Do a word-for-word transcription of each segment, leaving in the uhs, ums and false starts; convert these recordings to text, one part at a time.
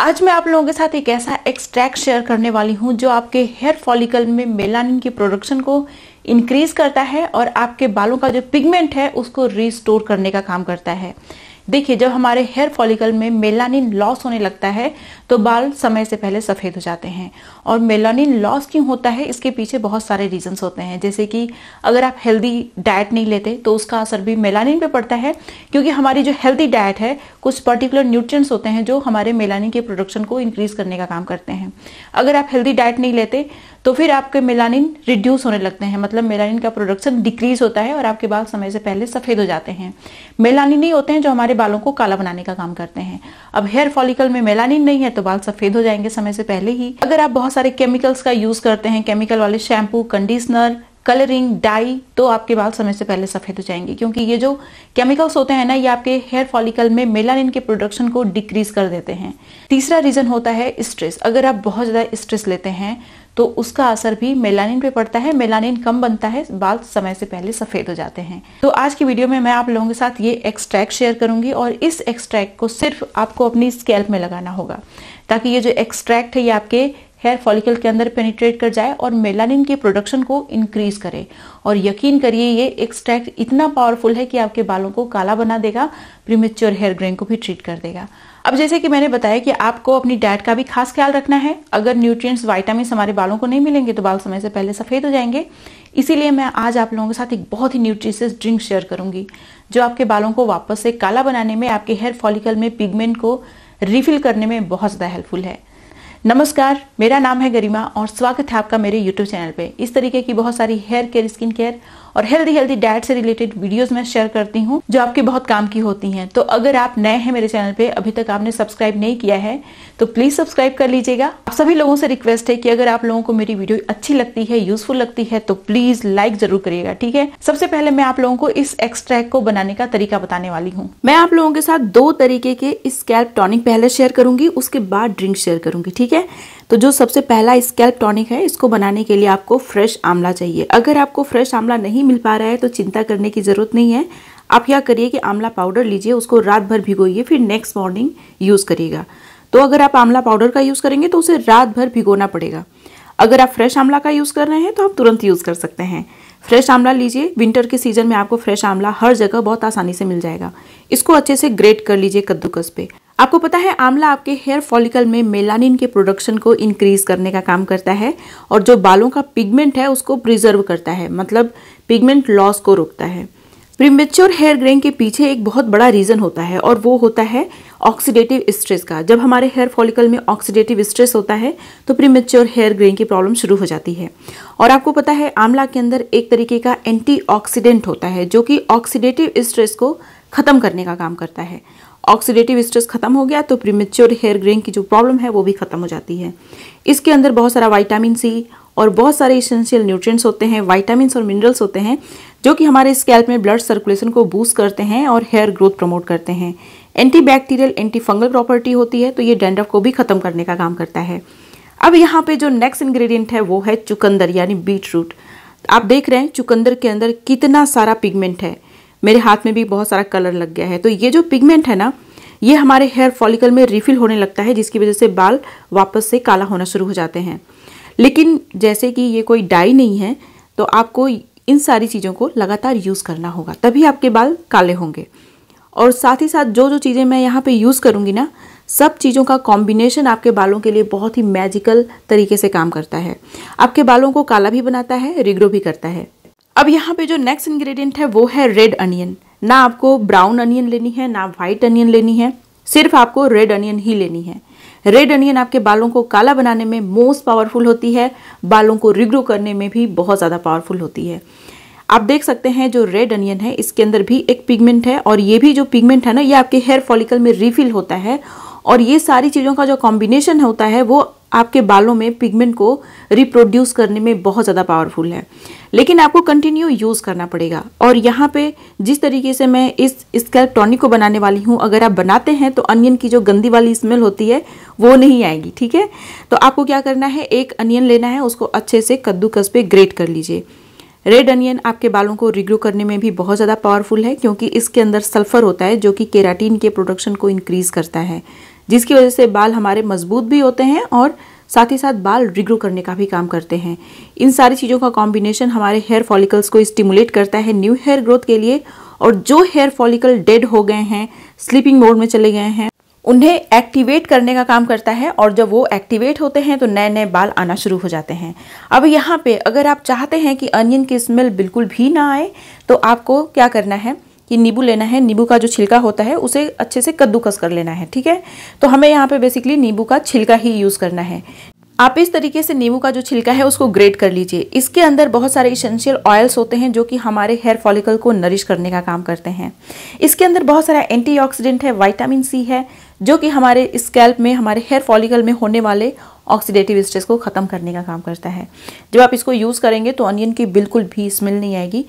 आज मैं आप लोगों के साथ एक ऐसा एक्सट्रैक्ट शेयर करने वाली हूँ जो आपके हेयर फॉलिकल में मेलानिन की प्रोडक्शन को इंक्रीज करता है और आपके बालों का जो पिगमेंट है उसको रिस्टोर करने का काम करता है। देखिए, जब हमारे हेयर फॉलिकल में मेलानिन लॉस होने लगता है तो बाल समय से पहले सफ़ेद हो जाते हैं। और मेलानिन लॉस क्यों होता है, इसके पीछे बहुत सारे रीजंस होते हैं। जैसे कि अगर आप हेल्दी डाइट नहीं लेते तो उसका असर भी मेलानिन पे पड़ता है, क्योंकि हमारी जो हेल्दी डाइट है कुछ पर्टिकुलर न्यूट्रिएंट्स होते हैं जो हमारे मेलानिन के प्रोडक्शन को इंक्रीज़ करने का काम करते हैं। अगर आप हेल्दी डाइट नहीं लेते तो फिर आपके मेलानिन रिड्यूस होने लगते हैं, मतलब मेलानिन का प्रोडक्शन डिक्रीज होता है और आपके बाल समय से पहले सफ़ेद हो जाते हैं। मेलानिन ही होते हैं जो हमारे बालों को काला बनाने का काम करते हैं। अब हेयर फॉलिकल में मेलानिन नहीं है तो बाल सफ़ेद हो जाएंगे समय से पहले ही। अगर आप बहुत सारे केमिकल्स का यूज़ करते हैं, केमिकल वाले शैम्पू, कंडीशनर, कलरिंग, डाई, तो आपके बाल समय से पहले सफ़ेद हो जाएंगे, क्योंकि ये जो केमिकल्स होते हैं ना, ये आपके हेयर फॉलिकल में मेलानिन के प्रोडक्शन को डिक्रीज कर देते हैं। तीसरा रीज़न होता है स्ट्रेस। अगर आप बहुत ज़्यादा स्ट्रेस लेते हैं तो उसका असर भी मेलानिन पे पड़ता है। मेलानिन कम बनता है, बाल समय से पहले सफ़ेद हो जाते हैं। तो आज की वीडियो में मैं आप लोगों के साथ ये एक्सट्रैक्ट शेयर करूंगी और इस एक्सट्रैक्ट को सिर्फ आपको अपनी स्कैल्प में लगाना होगा, ताकि ये जो एक्सट्रैक्ट है ये आपके हेयर फॉलिकल के अंदर पेनिट्रेट कर जाए और मेलानिन के प्रोडक्शन को इंक्रीज करे। और यकीन करिए, ये एक्सट्रैक्ट इतना पावरफुल है कि आपके बालों को काला बना देगा, प्रीमेच्योर हेयर ग्रेइंग को भी ट्रीट कर देगा। अब जैसे कि मैंने बताया कि आपको अपनी डाइट का भी खास ख्याल रखना है। अगर न्यूट्रिएंट्स, विटामिन्स हमारे बालों को नहीं मिलेंगे तो बाल समय से पहले सफ़ेद हो जाएंगे। इसीलिए मैं आज आप लोगों के साथ एक बहुत ही न्यूट्रिशियस ड्रिंक शेयर करूंगी जो आपके बालों को वापस से काला बनाने में, आपके हेयर फॉलिकल में पिगमेंट को रिफिल करने में बहुत ज़्यादा हेल्पफुल है। नमस्कार, मेरा नाम है गरिमा और स्वागत है आपका मेरे यूट्यूब चैनल पे। इस तरीके की बहुत सारी हेयर केयर, स्किन केयर और हेल्दी हेल्दी डाइट से रिलेटेड वीडियोस मैं शेयर करती हूँ जो आपके बहुत काम की होती हैं। तो अगर आप नए हैं मेरे चैनल पे, अभी तक आपने सब्सक्राइब नहीं किया है तो प्लीज़ सब्सक्राइब कर लीजिएगा। आप सभी लोगों से रिक्वेस्ट है कि अगर आप लोगों को मेरी वीडियो अच्छी लगती है, यूजफुल लगती है तो प्लीज़ लाइक जरूर करिएगा, ठीक है। सबसे पहले मैं आप लोगों को इस एक्सट्रैक्ट को बनाने का तरीका बताने वाली हूँ। मैं आप लोगों के साथ दो तरीके के स्कैल्प टॉनिक पहले शेयर करूंगी, उसके बाद ड्रिंक शेयर करूंगी, ठीक है। तो जो सबसे पहला स्कैल्प टॉनिक है, इसको बनाने के लिए आपको फ्रेश आंवला चाहिए। अगर आपको फ्रेश आंवला नहीं मिल पा रहा है तो चिंता करने की ज़रूरत नहीं है। आप क्या करिए कि आंवला पाउडर लीजिए, उसको रात भर भिगोइए, फिर नेक्स्ट मॉर्निंग यूज़ करिएगा। तो अगर आप आंवला पाउडर का यूज़ करेंगे तो उसे रात भर भिगोना पड़ेगा। अगर आप फ्रेश आंवला का यूज़ कर रहे हैं तो आप तुरंत यूज़ कर सकते हैं। फ्रेश आंवला लीजिए, विंटर के सीजन में आपको फ्रेश आंवला हर जगह बहुत आसानी से मिल जाएगा। इसको अच्छे से ग्रेट कर लीजिए कद्दूकस पे। आपको पता है आंवला आपके हेयर फॉलिकल में मेलानिन के प्रोडक्शन को इंक्रीज करने का काम करता है और जो बालों का पिगमेंट है उसको प्रिजर्व करता है, मतलब पिगमेंट लॉस को रोकता है। प्रीमेच्योर हेयर ग्रेइंग के पीछे एक बहुत बड़ा रीज़न होता है और वो होता है ऑक्सीडेटिव स्ट्रेस का। जब हमारे हेयर फॉलिकल में ऑक्सीडेटिव स्ट्रेस होता है तो प्रीमेच्योर हेयर ग्रेइंग की प्रॉब्लम शुरू हो जाती है। और आपको पता है आंवला के अंदर एक तरीके का एंटीऑक्सीडेंट होता है जो कि ऑक्सीडेटिव स्ट्रेस को ख़त्म करने का काम करता है। ऑक्सीडेटिव स्ट्रेस खत्म हो गया तो प्रीमेच्योर हेयर ग्रेइंग की जो प्रॉब्लम है वो भी खत्म हो जाती है। इसके अंदर बहुत सारा विटामिन सी और बहुत सारे एसेंशियल न्यूट्रिएंट्स होते हैं, विटामिन्स और मिनरल्स होते हैं जो कि हमारे स्कैल्प में ब्लड सर्कुलेशन को बूस्ट करते हैं और हेयर ग्रोथ प्रमोट करते हैं। एंटीबैक्टीरियल, एंटीफंगल प्रॉपर्टी होती है तो ये डैंड्रफ को भी खत्म करने का काम करता है। अब यहाँ पे जो नेक्स्ट इंग्रेडिएंट है वो है चुकंदर, यानी बीट रूट। आप देख रहे हैं चुकंदर के अंदर कितना सारा पिगमेंट है, मेरे हाथ में भी बहुत सारा कलर लग गया है। तो ये जो पिगमेंट है ना, ये हमारे हेयर फॉलिकल में रिफिल होने लगता है, जिसकी वजह से बाल वापस से काला होना शुरू हो जाते हैं। लेकिन जैसे कि ये कोई डाई नहीं है तो आपको इन सारी चीज़ों को लगातार यूज़ करना होगा, तभी आपके बाल काले होंगे। और साथ ही साथ जो जो चीज़ें मैं यहाँ पे यूज़ करूँगी ना, सब चीज़ों का कॉम्बिनेशन आपके बालों के लिए बहुत ही मैजिकल तरीके से काम करता है। आपके बालों को काला भी बनाता है, रिग्रो भी करता है। अब यहाँ पे जो नेक्स्ट इंग्रेडिएंट है वो है रेड अनियन। ना आपको ब्राउन अनियन लेनी है, ना वाइट अनियन लेनी है, सिर्फ आपको रेड अनियन ही लेनी है। रेड अनियन आपके बालों को काला बनाने में मोस्ट पावरफुल होती है, बालों को रिग्रो करने में भी बहुत ज़्यादा पावरफुल होती है। आप देख सकते हैं जो रेड अनियन है इसके अंदर भी एक पिगमेंट है और ये भी जो पिगमेंट है ना, ये आपके हेयर फॉलिकल में रिफिल होता है और ये सारी चीज़ों का जो कॉम्बिनेशन होता है वो आपके बालों में पिगमेंट को रिप्रोड्यूस करने में बहुत ज़्यादा पावरफुल है। लेकिन आपको कंटिन्यू यूज़ करना पड़ेगा। और यहाँ पे जिस तरीके से मैं इस स्कैल्प टॉनिक को बनाने वाली हूँ, अगर आप बनाते हैं तो अनियन की जो गंदी वाली स्मेल होती है वो नहीं आएगी, ठीक है। तो आपको क्या करना है, एक अनियन लेना है, उसको अच्छे से कद्दूकस पे ग्रेट कर लीजिए। रेड अनियन आपके बालों को रिग्रो करने में भी बहुत ज़्यादा पावरफुल है, क्योंकि इसके अंदर सल्फर होता है जो कि केराटिन के प्रोडक्शन को इंक्रीज़ करता है, जिसकी वजह से बाल हमारे मजबूत भी होते हैं और साथ ही साथ बाल रिग्रो करने का भी काम करते हैं। इन सारी चीज़ों का कॉम्बिनेशन हमारे हेयर फॉलिकल्स को स्टिमुलेट करता है न्यू हेयर ग्रोथ के लिए, और जो हेयर फॉलिकल डेड हो गए हैं, स्लीपिंग मोड में चले गए हैं, उन्हें एक्टिवेट करने का काम करता है। और जब वो एक्टिवेट होते हैं तो नए नए बाल आना शुरू हो जाते हैं। अब यहाँ पे अगर आप चाहते हैं कि अनियन की स्मेल बिल्कुल भी ना आए तो आपको क्या करना है कि नींबू लेना है, नींबू का जो छिलका होता है उसे अच्छे से कद्दूकस कर लेना है, ठीक है। तो हमें यहाँ पे बेसिकली नींबू का छिलका ही यूज़ करना है। आप इस तरीके से नींबू का जो छिलका है उसको ग्रेट कर लीजिए। इसके अंदर बहुत सारे इसेंशियल ऑयल्स होते हैं जो कि हमारे हेयर फॉलिकल को नरिश करने का काम करते हैं। इसके अंदर बहुत सारा एंटीऑक्सीडेंट है, विटामिन सी है, जो कि हमारे स्कैल्प में, हमारे हेयर फॉलिकल में होने वाले ऑक्सीडेटिव स्ट्रेस को ख़त्म करने का काम करता है। जब आप इसको यूज़ करेंगे तो अनियन की बिल्कुल भी स्मेल नहीं आएगी।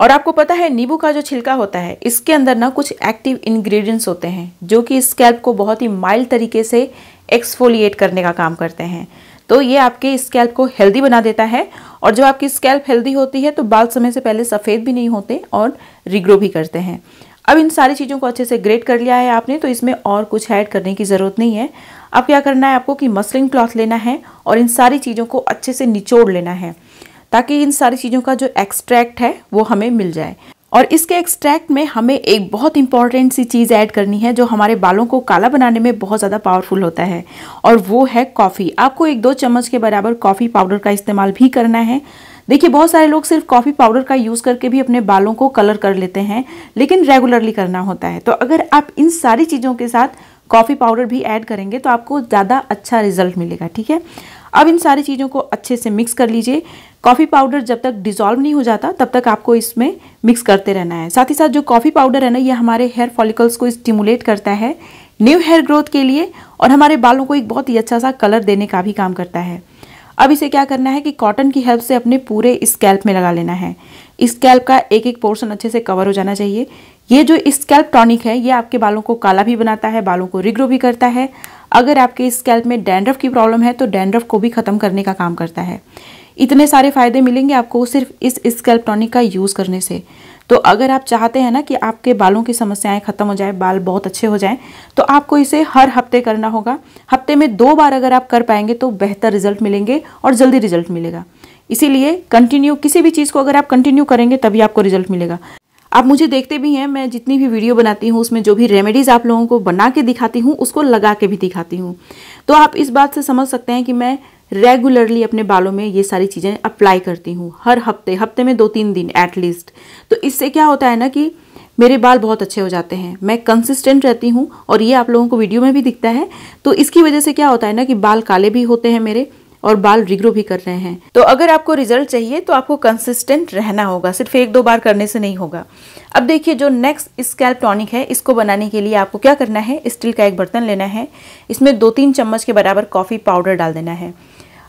और आपको पता है नींबू का जो छिलका होता है इसके अंदर ना कुछ एक्टिव इंग्रेडिएंट्स होते हैं जो कि स्कैल्प को बहुत ही माइल्ड तरीके से एक्सफोलिएट करने का काम करते हैं। तो ये आपके स्कैल्प को हेल्दी बना देता है, और जब आपकी स्कैल्प हेल्दी होती है तो बाल समय से पहले सफ़ेद भी नहीं होते और रिग्रो भी करते हैं। अब इन सारी चीज़ों को अच्छे से ग्रेट कर लिया है आपने, तो इसमें और कुछ ऐड करने की ज़रूरत नहीं है। अब क्या करना है आपको कि मसलिन क्लॉथ लेना है और इन सारी चीज़ों को अच्छे से निचोड़ लेना है ताकि इन सारी चीज़ों का जो एक्सट्रैक्ट है वो हमें मिल जाए। और इसके एक्सट्रैक्ट में हमें एक बहुत इंपॉर्टेंट सी चीज़ ऐड करनी है जो हमारे बालों को काला बनाने में बहुत ज़्यादा पावरफुल होता है, और वो है कॉफ़ी। आपको एक दो चम्मच के बराबर कॉफ़ी पाउडर का इस्तेमाल भी करना है। देखिए बहुत सारे लोग सिर्फ कॉफ़ी पाउडर का यूज़ करके भी अपने बालों को कलर कर लेते हैं, लेकिन रेगुलरली करना होता है। तो अगर आप इन सारी चीज़ों के साथ कॉफ़ी पाउडर भी ऐड करेंगे तो आपको ज़्यादा अच्छा रिजल्ट मिलेगा, ठीक है। अब इन सारी चीज़ों को अच्छे से मिक्स कर लीजिए। कॉफ़ी पाउडर जब तक डिसॉल्व नहीं हो जाता तब तक आपको इसमें मिक्स करते रहना है। साथ ही साथ जो कॉफ़ी पाउडर है ना, ये हमारे हेयर फॉलिकल्स को स्टिमुलेट करता है न्यू हेयर ग्रोथ के लिए, और हमारे बालों को एक बहुत ही अच्छा सा कलर देने का भी काम करता है। अब इसे क्या करना है कि कॉटन की हेल्प से अपने पूरे स्कैल्प में लगा लेना है। स्कैल्प का एक एक पोर्शन अच्छे से कवर हो जाना चाहिए। ये जो स्कैल्प टॉनिक है ये आपके बालों को काला भी बनाता है, बालों को रिग्रो भी करता है। अगर आपके स्कैल्प में डैंड्रफ की प्रॉब्लम है तो डैंड्रफ को भी ख़त्म करने का काम करता है। इतने सारे फ़ायदे मिलेंगे आपको सिर्फ इस स्कैल्प टॉनिक का यूज़ करने से। तो अगर आप चाहते हैं ना कि आपके बालों की समस्याएं ख़त्म हो जाए, बाल बहुत अच्छे हो जाएं, तो आपको इसे हर हफ्ते करना होगा। हफ्ते में दो बार अगर आप कर पाएंगे तो बेहतर रिजल्ट मिलेंगे और जल्दी रिजल्ट मिलेगा। इसीलिए कंटिन्यू, किसी भी चीज़ को अगर आप कंटिन्यू करेंगे तभी आपको रिजल्ट मिलेगा। आप मुझे देखते भी हैं, मैं जितनी भी वीडियो बनाती हूँ उसमें जो भी रेमेडीज़ आप लोगों को बना के दिखाती हूँ उसको लगा के भी दिखाती हूँ। तो आप इस बात से समझ सकते हैं कि मैं रेगुलरली अपने बालों में ये सारी चीज़ें अप्लाई करती हूँ, हर हफ्ते, हफ्ते में दो तीन दिन एटलीस्ट। तो इससे क्या होता है ना कि मेरे बाल बहुत अच्छे हो जाते हैं, मैं कंसिस्टेंट रहती हूँ, और ये आप लोगों को वीडियो में भी दिखता है। तो इसकी वजह से क्या होता है ना कि बाल काले भी होते हैं मेरे और बाल रिग्रो भी कर रहे हैं। तो अगर आपको रिजल्ट चाहिए तो आपको कंसिस्टेंट रहना होगा, सिर्फ एक दो बार करने से नहीं होगा। अब देखिए जो नेक्स्ट स्कैल्प टॉनिक है, इसको बनाने के लिए आपको क्या करना है, स्टील का एक बर्तन लेना है, इसमें दो तीन चम्मच के बराबर कॉफ़ी पाउडर डाल देना है।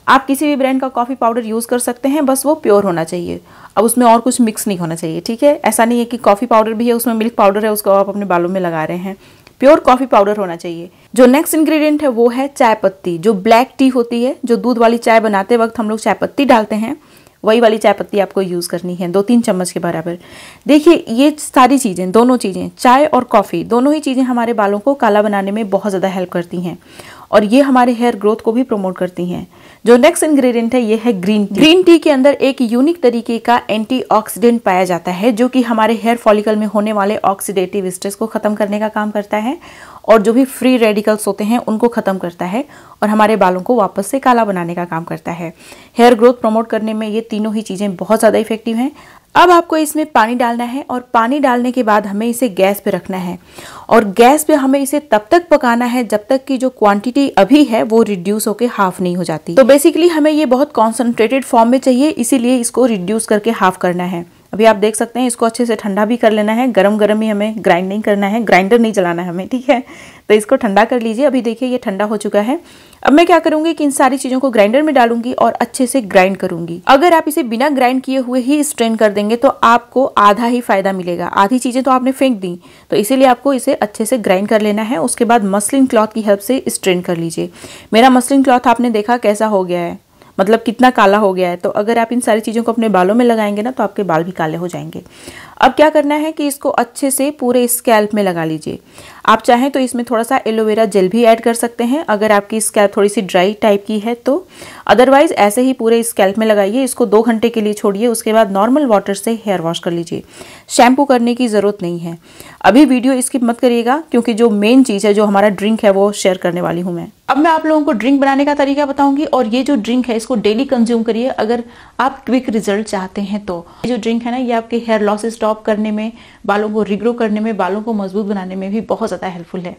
आप किसी भी ब्रांड का कॉफ़ी पाउडर यूज़ कर सकते हैं, बस वो प्योर होना चाहिए। अब उसमें और कुछ मिक्स नहीं होना चाहिए, ठीक है। ऐसा नहीं है कि कॉफ़ी पाउडर भी है उसमें मिल्क पाउडर है, उसको आप अपने बालों में लगा रहे हैं। प्योर कॉफ़ी पाउडर होना चाहिए। जो नेक्स्ट इंग्रेडिएंट है वो है चाय पत्ती। जो ब्लैक टी होती है, जो दूध वाली चाय बनाते वक्त हम लोग चाय पत्ती डालते हैं, वही वाली चाय पत्ती आपको यूज़ करनी है, दो तीन चम्मच के बराबर। देखिए ये सारी चीज़ें, दोनों चीज़ें, चाय और कॉफ़ी, दोनों ही चीज़ें हमारे बालों को काला बनाने में बहुत ज़्यादा हेल्प करती हैं, और ये हमारे हेयर ग्रोथ को भी प्रमोट करती हैं। जो नेक्स्ट इंग्रेडिएंट है ये है ग्रीन टी। ग्रीन टी के अंदर एक यूनिक तरीके का एंटीऑक्सीडेंट पाया जाता है जो कि हमारे हेयर फॉलिकल में होने वाले ऑक्सीडेटिव स्ट्रेस को ख़त्म करने का काम करता है, और जो भी फ्री रेडिकल्स होते हैं उनको ख़त्म करता है, और हमारे बालों को वापस से काला बनाने का काम करता है। हेयर ग्रोथ प्रमोट करने में ये तीनों ही चीज़ें बहुत ज़्यादा इफेक्टिव हैं। अब आपको इसमें पानी डालना है, और पानी डालने के बाद हमें इसे गैस पे रखना है, और गैस पे हमें इसे तब तक पकाना है जब तक कि जो क्वांटिटी अभी है वो रिड्यूस होकर हाफ नहीं हो जाती। तो बेसिकली हमें ये बहुत कॉन्सनट्रेटेड फॉर्म में चाहिए, इसीलिए इसको रिड्यूस करके हाफ करना है। अभी आप देख सकते हैं इसको अच्छे से ठंडा भी कर लेना है, गरम गरम ही हमें ग्राइंड नहीं करना है, ग्राइंडर नहीं चलाना है हमें, ठीक है। तो इसको ठंडा कर लीजिए। अभी देखिए ये ठंडा हो चुका है। अब मैं क्या करूंगी कि इन सारी चीज़ों को ग्राइंडर में डालूंगी और अच्छे से ग्राइंड करूंगी। अगर आप इसे बिना ग्राइंड किए हुए ही स्ट्रेन कर देंगे तो आपको आधा ही फायदा मिलेगा, आधी चीज़ें तो आपने फेंक दी। तो इसीलिए आपको इसे अच्छे से ग्राइंड कर लेना है। उसके बाद मसलिन क्लॉथ की हेल्प से स्ट्रेन कर लीजिए। मेरा मसलिन क्लॉथ आपने देखा कैसा हो गया है, मतलब कितना काला हो गया है। तो अगर आप इन सारी चीज़ों को अपने बालों में लगाएंगे ना तो आपके बाल भी काले हो जाएंगे। अब क्या करना है कि इसको अच्छे से पूरे स्कैल्प में लगा लीजिए। आप चाहें तो इसमें थोड़ा सा एलोवेरा जेल भी ऐड कर सकते हैं अगर आपकी स्कैल्प थोड़ी सी ड्राई टाइप की है तो। अदरवाइज़ ऐसे ही पूरे स्कैल्प में लगाइए, इसको दो घंटे के लिए छोड़िए, उसके बाद नॉर्मल वाटर से हेयर वॉश कर लीजिए, शैम्पू करने की ज़रूरत नहीं है। अभी वीडियो स्किप मत करिएगा क्योंकि जो मेन चीज़ है, जो हमारा ड्रिंक है, वो शेयर करने वाली हूँ मैं। अब मैं आप लोगों को ड्रिंक बनाने का तरीका बताऊंगी और ये जो ड्रिंक है इसको डेली कंज्यूम करिए अगर आप क्विक रिजल्ट चाहते हैं तो। ये जो ड्रिंक है ना, ये आपके हेयर लॉस स्टॉप करने में, बालों को रिग्रो करने में, बालों को मजबूत बनाने में भी बहुत ज़्यादा हेल्पफुल है।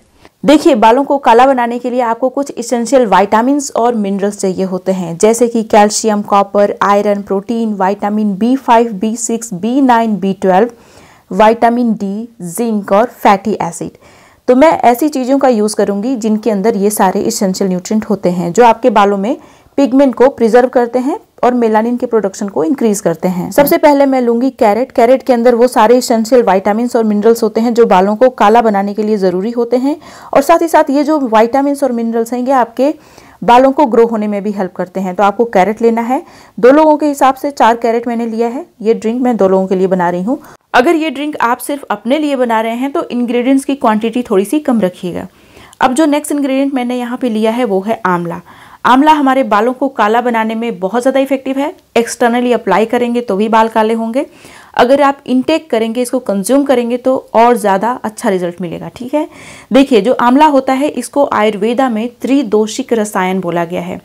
देखिए, बालों को काला बनाने के लिए आपको कुछ इसेंशियल विटामिन्स और मिनरल्स चाहिए होते हैं, जैसे कि calcium, copper, iron, protein, vitamin B five, B six, B nine, B twelve, vitamin D, zinc और फैटी एसिड। तो मैं ऐसी चीज़ों का यूज़ करूंगी जिनके अंदर ये सारे इसेंशियल न्यूट्रिएंट होते हैं, जो आपके बालों में पिगमेंट को प्रिजर्व करते हैं और मेलानिन के प्रोडक्शन को इंक्रीज करते हैं। सबसे पहले मैं लूंगी कैरेट। कैरेट के अंदर वो सारे इसेंशियल विटामिन्स और मिनरल्स होते हैं जो बालों को काला बनाने के लिए ज़रूरी होते हैं, और साथ ही साथ ये जो विटामिन्स और मिनरल्स हैं ये आपके बालों को ग्रो होने में भी हेल्प करते हैं। तो आपको कैरेट लेना है, दो लोगों के हिसाब से चार कैरेट मैंने लिया है। ये ड्रिंक मैं दो लोगों के लिए बना रही हूँ। अगर ये ड्रिंक आप सिर्फ अपने लिए बना रहे हैं तो इंग्रेडिएंट्स की क्वांटिटी थोड़ी सी कम रखिएगा। अब जो नेक्स्ट इंग्रेडिएंट मैंने यहाँ पे लिया है वो है आंवला। आंवला हमारे बालों को काला बनाने में बहुत ज़्यादा इफेक्टिव है। एक्सटर्नली अप्लाई करेंगे तो भी बाल काले होंगे, अगर आप इनटेक करेंगे, इसको कंज्यूम करेंगे तो और ज़्यादा अच्छा रिजल्ट मिलेगा। ठीक है, देखिए जो आंवला होता है इसको आयुर्वेदा में त्रिदोषिक रसायन बोला गया है।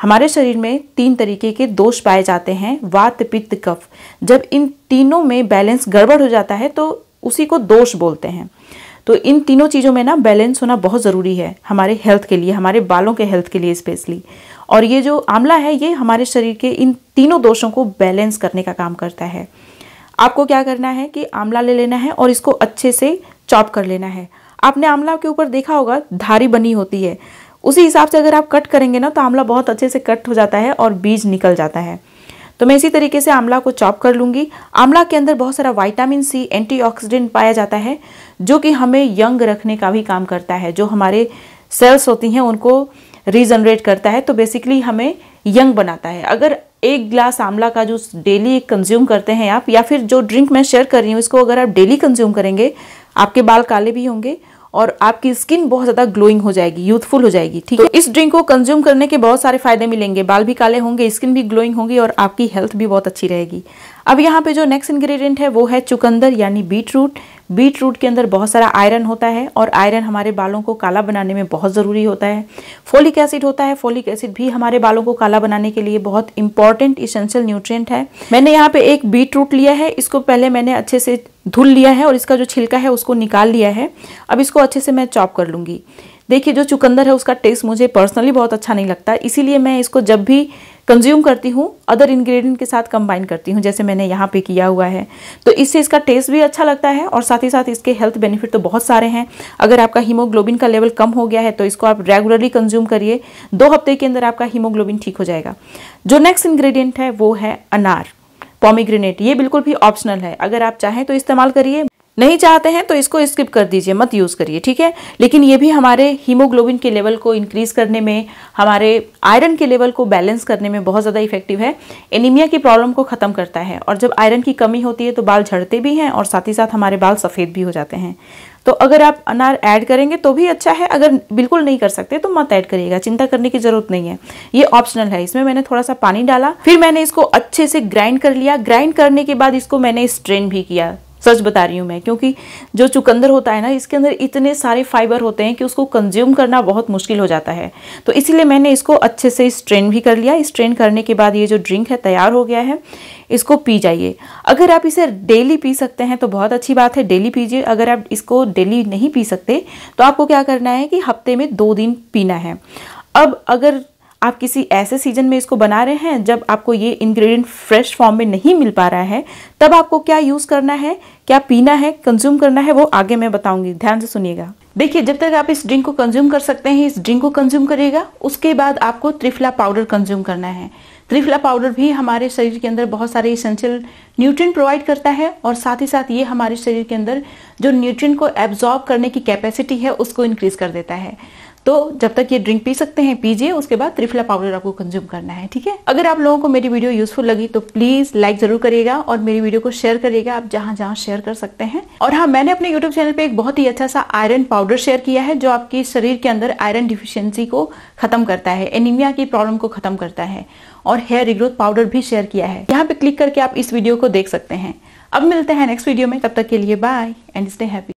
हमारे शरीर में तीन तरीके के दोष पाए जाते हैं, वात, पित्त, कफ। जब इन तीनों में बैलेंस गड़बड़ हो जाता है तो उसी को दोष बोलते हैं। तो इन तीनों चीज़ों में ना बैलेंस होना बहुत ज़रूरी है हमारे हेल्थ के लिए, हमारे बालों के हेल्थ के लिए स्पेशली। और ये जो आंवला है ये हमारे शरीर के इन तीनों दोषों को बैलेंस करने का काम करता है। आपको क्या करना है कि आंवला ले लेना है और इसको अच्छे से चॉप कर लेना है। आपने आंवला के ऊपर देखा होगा धारी बनी होती है, उसी हिसाब से अगर आप कट करेंगे ना तो आंवला बहुत अच्छे से कट हो जाता है और बीज निकल जाता है। तो मैं इसी तरीके से आंवला को चॉप कर लूँगी। आंवला के अंदर बहुत सारा विटामिन सी, एंटीऑक्सीडेंट पाया जाता है जो कि हमें यंग रखने का भी काम करता है, जो हमारे सेल्स होती हैं उनको रीजनरेट करता है, तो बेसिकली हमें यंग बनाता है। अगर एक ग्लास आंवला का जो डेली कंज्यूम करते हैं आप, या फिर जो ड्रिंक मैं शेयर कर रही हूँ इसको अगर आप डेली कंज्यूम करेंगे, आपके बाल काले भी होंगे और आपकी स्किन बहुत ज़्यादा ग्लोइंग हो जाएगी, यूथफुल हो जाएगी। ठीक है, तो इस ड्रिंक को कंज्यूम करने के बहुत सारे फायदे मिलेंगे, बाल भी काले होंगे, स्किन भी ग्लोइंग होगी और आपकी हेल्थ भी बहुत अच्छी रहेगी। अब यहाँ पे जो नेक्स्ट इंग्रेडिएंट है वो है चुकंदर यानी बीट रूट। बीट रूट के अंदर बहुत सारा आयरन होता है और आयरन हमारे बालों को काला बनाने में बहुत ज़रूरी होता है। फोलिक एसिड होता है, फोलिक एसिड भी हमारे बालों को काला बनाने के लिए बहुत इंपॉर्टेंट इसेंशियल न्यूट्रिएंट है। मैंने यहाँ पे एक बीट रूट लिया है, इसको पहले मैंने अच्छे से धुल लिया है और इसका जो छिलका है उसको निकाल लिया है। अब इसको अच्छे से मैं चॉप कर लूँगी। देखिए जो चुकंदर है उसका टेस्ट मुझे पर्सनली बहुत अच्छा नहीं लगता, इसीलिए मैं इसको जब भी कंज्यूम करती हूँ अदर इंग्रेडिएंट के साथ कंबाइन करती हूँ, जैसे मैंने यहाँ पे किया हुआ है। तो इससे इसका टेस्ट भी अच्छा लगता है और साथ ही साथ इसके हेल्थ बेनिफिट तो बहुत सारे हैं। अगर आपका हीमोग्लोबिन का लेवल कम हो गया है तो इसको आप रेगुलरली कंज्यूम करिए, दो हफ्ते के अंदर आपका हीमोग्लोबिन ठीक हो जाएगा। जो नेक्स्ट इंग्रेडिएंट है वो है अनार, पॉमीग्रेनेट। ये बिल्कुल भी ऑप्शनल है, अगर आप चाहें तो इस्तेमाल करिए, नहीं चाहते हैं तो इसको स्किप कर दीजिए, मत यूज़ करिए। ठीक है, लेकिन ये भी हमारे हीमोग्लोबिन के लेवल को इंक्रीज़ करने में, हमारे आयरन के लेवल को बैलेंस करने में बहुत ज़्यादा इफेक्टिव है। एनीमिया की प्रॉब्लम को ख़त्म करता है और जब आयरन की कमी होती है तो बाल झड़ते भी हैं और साथ ही साथ हमारे बाल सफ़ेद भी हो जाते हैं। तो अगर आप अनार ऐड करेंगे तो भी अच्छा है, अगर बिल्कुल नहीं कर सकते तो मत ऐड करिएगा, चिंता करने की ज़रूरत नहीं है, ये ऑप्शनल है। इसमें मैंने थोड़ा सा पानी डाला, फिर मैंने इसको अच्छे से ग्राइंड कर लिया। ग्राइंड करने के बाद इसको मैंने स्ट्रेन भी किया, सच बता रही हूँ मैं, क्योंकि जो चुकंदर होता है ना इसके अंदर इतने सारे फाइबर होते हैं कि उसको कंज्यूम करना बहुत मुश्किल हो जाता है, तो इसीलिए मैंने इसको अच्छे से स्ट्रेन भी कर लिया। स्ट्रेन करने के बाद ये जो ड्रिंक है तैयार हो गया है, इसको पी जाइए। अगर आप इसे डेली पी सकते हैं तो बहुत अच्छी बात है, डेली पीजिए। अगर आप इसको डेली नहीं पी सकते तो आपको क्या करना है कि हफ्ते में दो दिन पीना है। अब अगर आप किसी ऐसे सीजन में इसको बना रहे हैं जब आपको ये इंग्रेडिएंट फ्रेश फॉर्म में नहीं मिल पा रहा है, तब आपको क्या यूज़ करना है, क्या पीना है, कंज्यूम करना है, वो आगे मैं बताऊंगी, ध्यान से सुनिएगा। देखिए, जब तक आप इस ड्रिंक को कंज्यूम कर सकते हैं इस ड्रिंक को कंज्यूम करिएगा। उसके बाद आपको त्रिफला पाउडर कंज्यूम करना है। त्रिफला पाउडर भी हमारे शरीर के अंदर बहुत सारे इसेंशियल न्यूट्रिएंट प्रोवाइड करता है और साथ ही साथ ये हमारे शरीर के अंदर जो न्यूट्रिएंट को एब्जॉर्ब करने की कैपेसिटी है उसको इंक्रीज कर देता है। तो जब तक ये ड्रिंक पी सकते हैं पीजिए, उसके बाद त्रिफला पाउडर आपको कंज्यूम करना है। ठीक है, अगर आप लोगों को मेरी वीडियो यूजफुल लगी तो प्लीज लाइक जरूर करिएगा और मेरी वीडियो को शेयर करिएगा, आप जहां जहां शेयर कर सकते हैं। और हाँ, मैंने अपने यूट्यूब चैनल पे एक बहुत ही अच्छा सा आयरन पाउडर शेयर किया है जो आपके शरीर के अंदर आयरन डिफिशियंसी को खत्म करता है, एनीमिया की प्रॉब्लम को खत्म करता है, और हेयर रिग्रोथ पाउडर भी शेयर किया है। यहाँ पे क्लिक करके आप इस वीडियो को देख सकते हैं। अब मिलते हैं नेक्स्ट वीडियो में, तब तक के लिए बाय एंड स्टे हैप्पी।